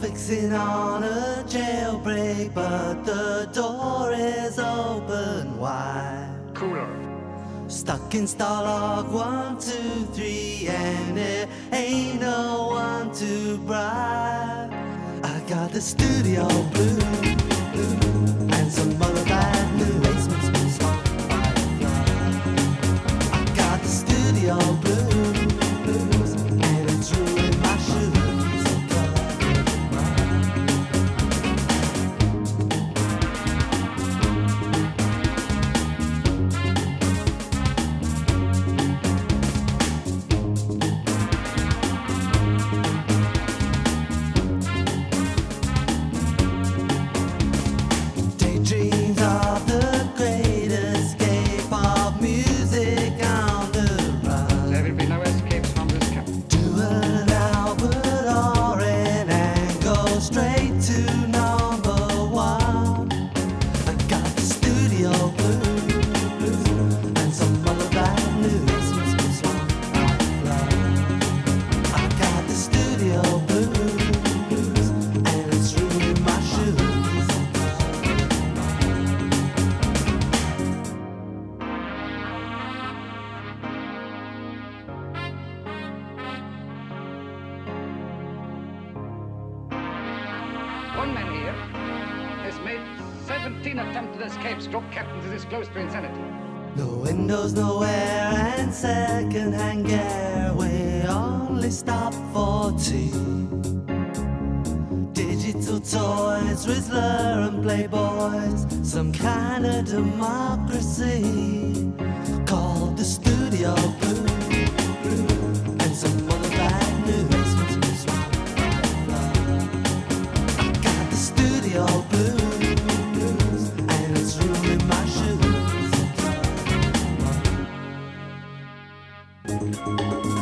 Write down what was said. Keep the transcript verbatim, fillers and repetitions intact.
fixing on a jailbreak, but the door is open wide. Cooler. Stuck in Stalag one two three, and there ain't no one to bribe. I got the studio blues and some other bad news. I got the studio blues and it's ruined my shoes. One man here has made seventeen attempted escapes, drop captains is close to insanity. No windows, no air, and second-hand gear. We only stop for tea. Digital toys, Rizzler and Playboys, some kind of democracy called the studio blue and some other bad news. Thank you.